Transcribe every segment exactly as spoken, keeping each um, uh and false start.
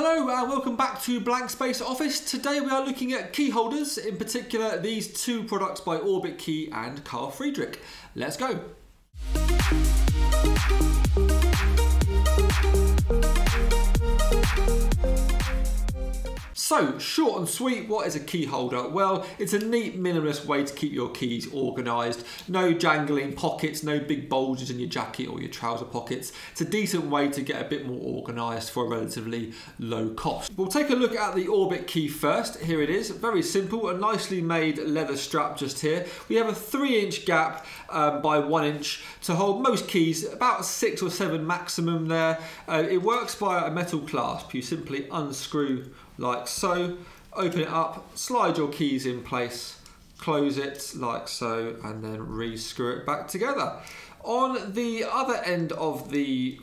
Hello, uh, welcome back to Blank Space Office. Today we are looking at key holders, in particular these two products by Orbitkey and Carl Friedrich. Let's go. So, short and sweet, what is a key holder? Well, it's a neat, minimalist way to keep your keys organised. No jangling pockets, no big bulges in your jacket or your trouser pockets. It's a decent way to get a bit more organised for a relatively low cost. We'll take a look at the Orbitkey first. Here it is, very simple, a nicely made leather strap just here. We have a three inch gap um, by one inch to hold most keys, about six or seven maximum there. Uh, it works by a metal clasp. You simply unscrew like so, open it up, slide your keys in place, close it like so, and then re-screw it back together. On the other end of the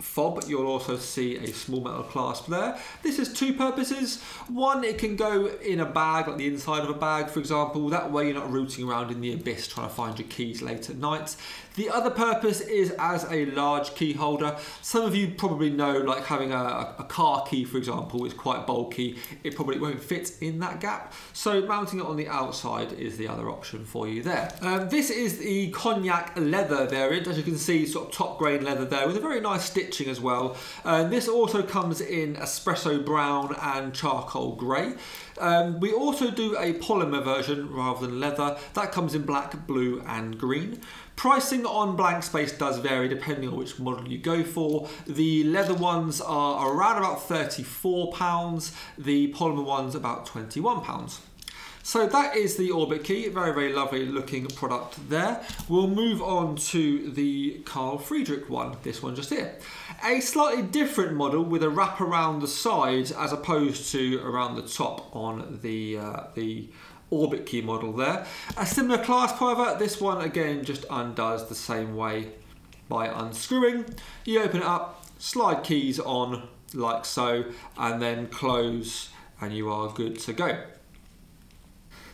fob, you'll also see a small metal clasp there. This has two purposes. One, it can go in a bag, like the inside of a bag, for example. That way you're not rooting around in the abyss trying to find your keys late at night. The other purpose is as a large key holder. Some of you probably know, like having a, a car key, for example, is quite bulky. It probably won't fit in that gap. So mounting it on the outside is the other option for you there. Um, this is the cognac leather variant. As you can see, sort of top grain leather there with a very nice stitch as well. Uh, this also comes in espresso brown and charcoal grey. Um, we also do a polymer version rather than leather. That comes in black, blue and green. Pricing on Blank Space does vary depending on which model you go for. The leather ones are around about thirty-four pounds, the polymer ones about twenty-one pounds. So that is the Orbitkey, very, very lovely looking product there. We'll move on to the Carl Friedrich one, this one just here. A slightly different model with a wrap around the sides as opposed to around the top on the, uh, the Orbitkey model there. A similar clasp, however, this one again just undoes the same way by unscrewing. You open it up, slide keys on like so, and then close and you are good to go.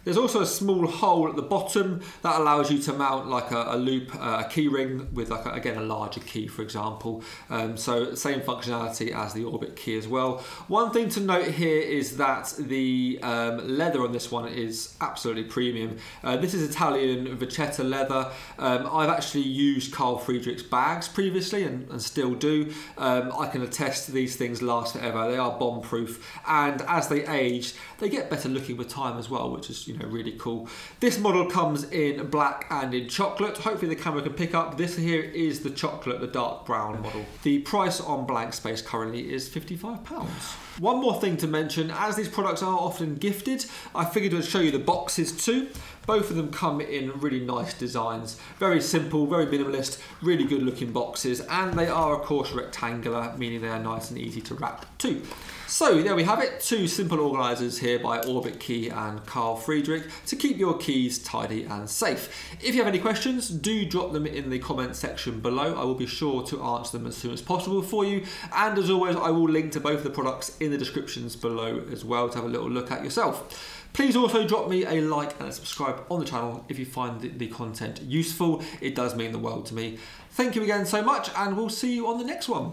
There's also a small hole at the bottom that allows you to mount like a, a loop, uh, a key ring with like a, again a larger key, for example. Um, so same functionality as the Orbitkey as well. One thing to note here is that the um, leather on this one is absolutely premium. Uh, this is Italian vachetta leather. Um, I've actually used Carl Friedrich's bags previously and, and still do. Um, I can attest these things last forever. They are bomb proof, and as they age, they get better looking with time as well, which is, you know, really cool. This model comes in black and in chocolate. Hopefully the camera can pick up. This here is the chocolate, the dark brown model. The price on Blank Space currently is fifty-five pounds. One more thing to mention, as these products are often gifted, I figured I'd show you the boxes too. Both of them come in really nice designs. Very simple, very minimalist, really good looking boxes, and they are of course rectangular, meaning they are nice and easy to wrap too. So there we have it, two simple organisers here by Orbitkey and Carl Friedrich to keep your keys tidy and safe. If you have any questions, do drop them in the comment section below. I will be sure to answer them as soon as possible for you. And as always, I will link to both of the products in the descriptions below as well to have a little look at yourself. Please also drop me a like and a subscribe on the channel if you find the, the content useful. It does mean the world to me. Thank you again so much, and we'll see you on the next one.